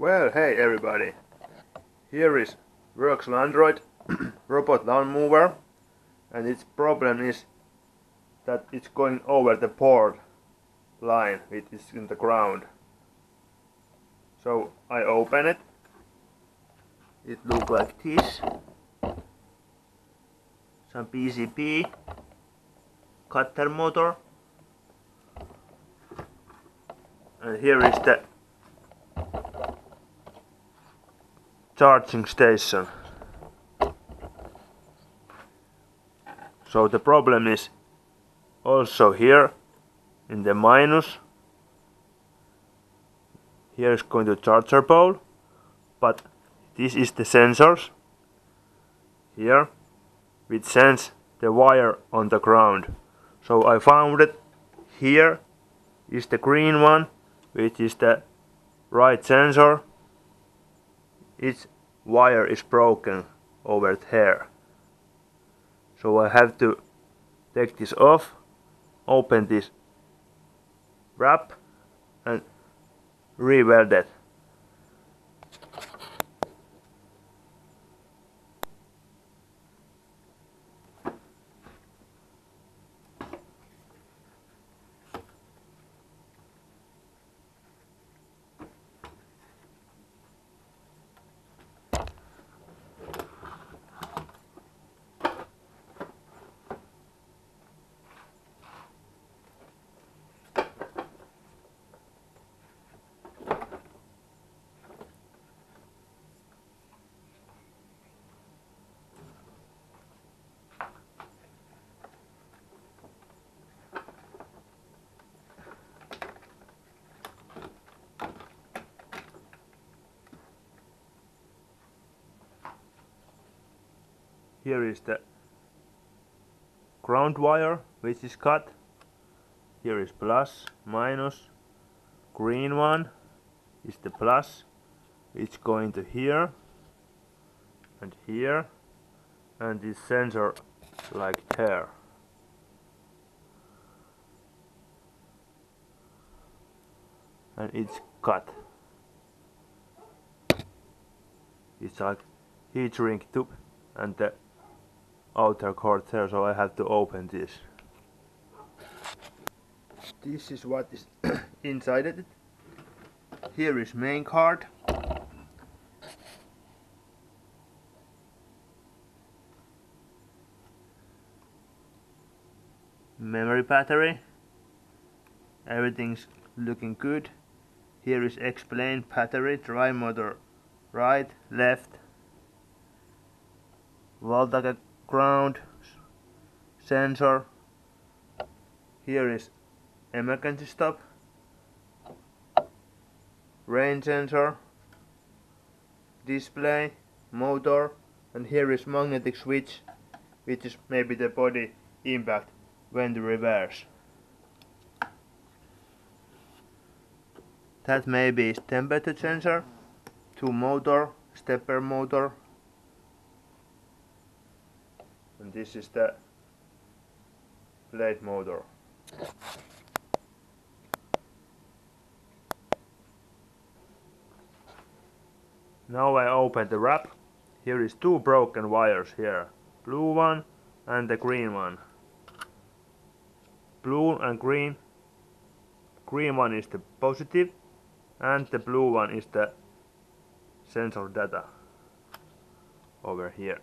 Well, hey everybody, here is Worx Landroid robot lawn mower, and its problem is that it's going over the board line which is in the ground. So I open it, it looks like this, some ECP, cutter motor, and here is the charging station. So the problem is also here in the minus. Here is going to charger pole, but this is the sensors here which sense the wire on the ground. So I found it. Here is the green one, which is the right sensor. Its wire is broken over there. So I have to take this off, open this wrap and re-weld it. Here is the ground wire which is cut. Here is plus, minus, green one is the plus, it's going to here, and this sensor like there. And it's cut. It's like heat shrink tube and the outer cord there, so I have to open this. This is what is inside it. Here is main card. Memory battery. Everything's looking good. Here is explain battery, drive motor, right, left, voltage, ground sensor. Here is emergency stop, rain sensor, display, motor, and here is magnetic switch, which is maybe the body impact when the reverse. That maybe is temperature sensor, two motor, stepper motor. And this is the blade motor. Now I open the wrap. Here is two broken wires here. Blue one and the green one. Blue and green. Green one is the positive and the blue one is the sensor data over here.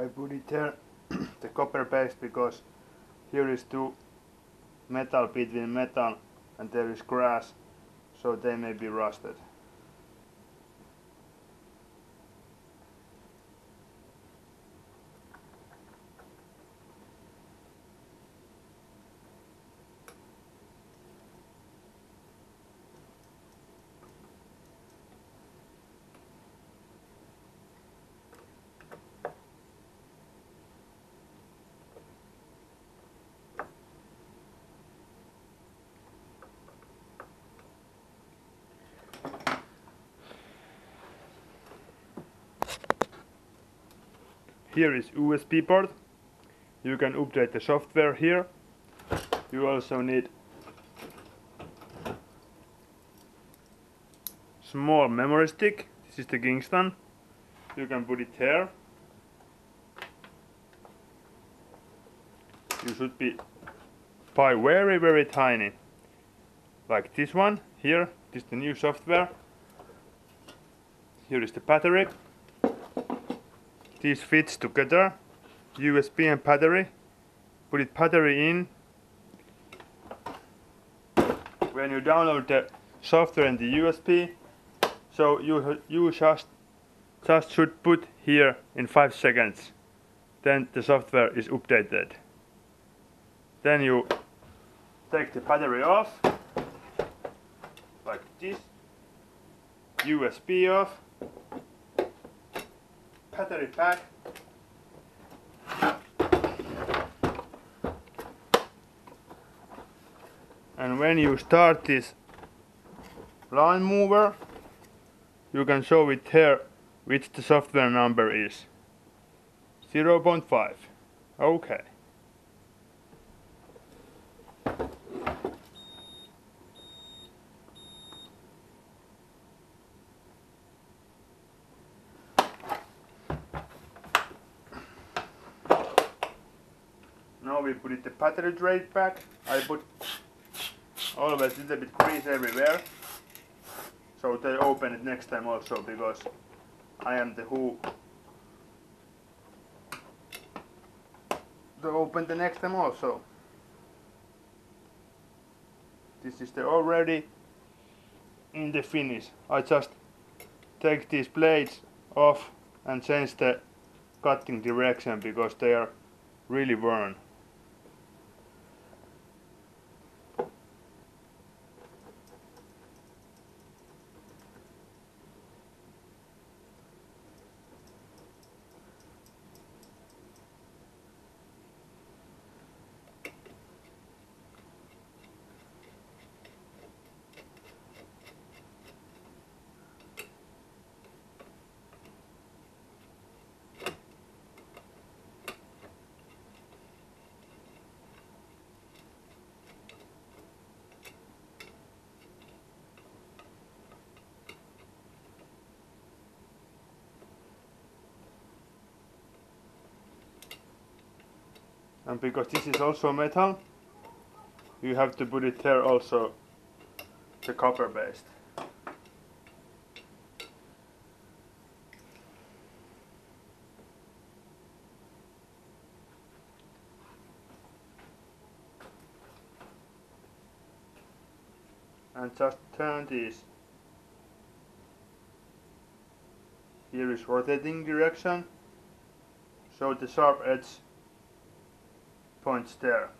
I put it here, the copper base, because here is two metal between metal and there is grass, so they may be rusted. Here is USB port. You can update the software here. You also need small memory stick. This is the Kingston. You can put it here. You should buy very, very tiny, like this one here. This is the new software. Here is the battery. This fits together, USB and battery. Put it battery in. When you download the software and the USB, so you just should put here in 5 seconds. Then the software is updated. Then you take the battery off, like this. USB off. Battery pack. And when you start this line mover, you can show it here which the software number is. 0.5. Okay. We put it the battery tray back. I put always a little bit grease everywhere, so they open it next time also, because I am the who they open the next time also. This is the already in the finish. I just take these blades off and change the cutting direction, because they are really worn. And because this is also metal, you have to put it there also, the copper based. And just turn this. Here is rotating direction, so the sharp edge points there.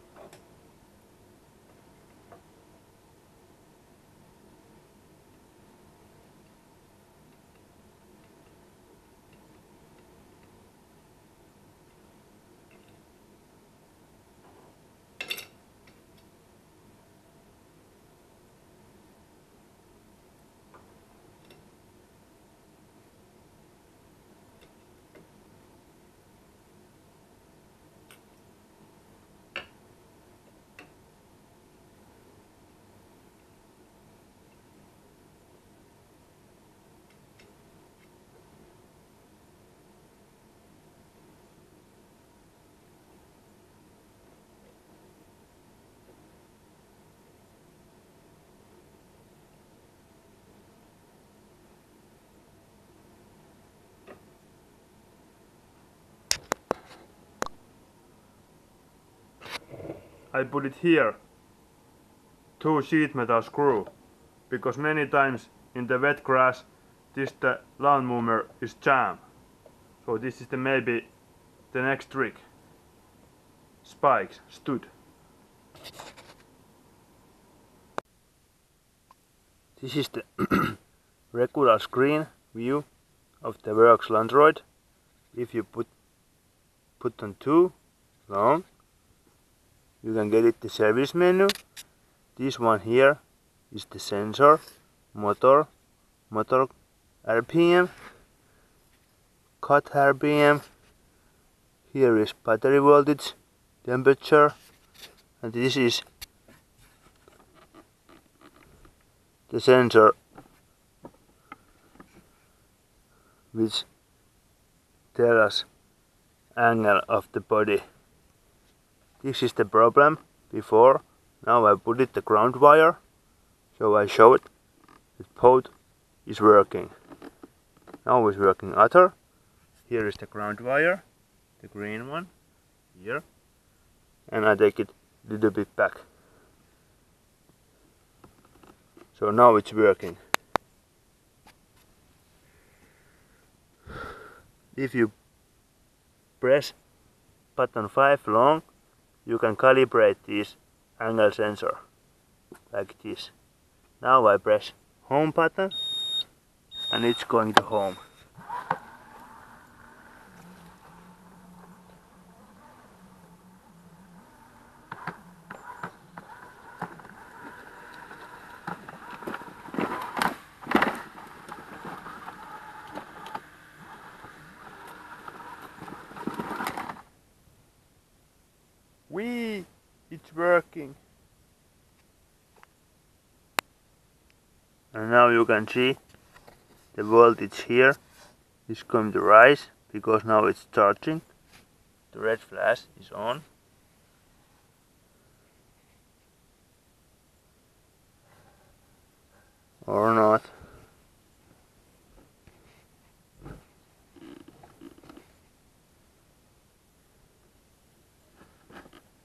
I put it here, 2 sheet metal screw, because many times in the wet grass the lawn mower is jammed. So this is the maybe the next trick. Spikes stud. This is the regular screen view of the Worx Landroid. If you put on too long, you can get it the service menu. This one here is the sensor, motor RPM, cut RPM. Here is battery voltage, temperature, and this is the sensor which tells us angle of the body. This is the problem before. Now I put it the ground wire, so I show it the both is working. Now it's working other. Here is the ground wire, the green one, here, and I take it a little bit back. So now it's working. If you press button 5 long, you can calibrate this angle sensor like this. Now I press home button and it's going to home. Whee! It's working. And now you can see the voltage here is going to rise because now it's charging. The red flash is on. Or not.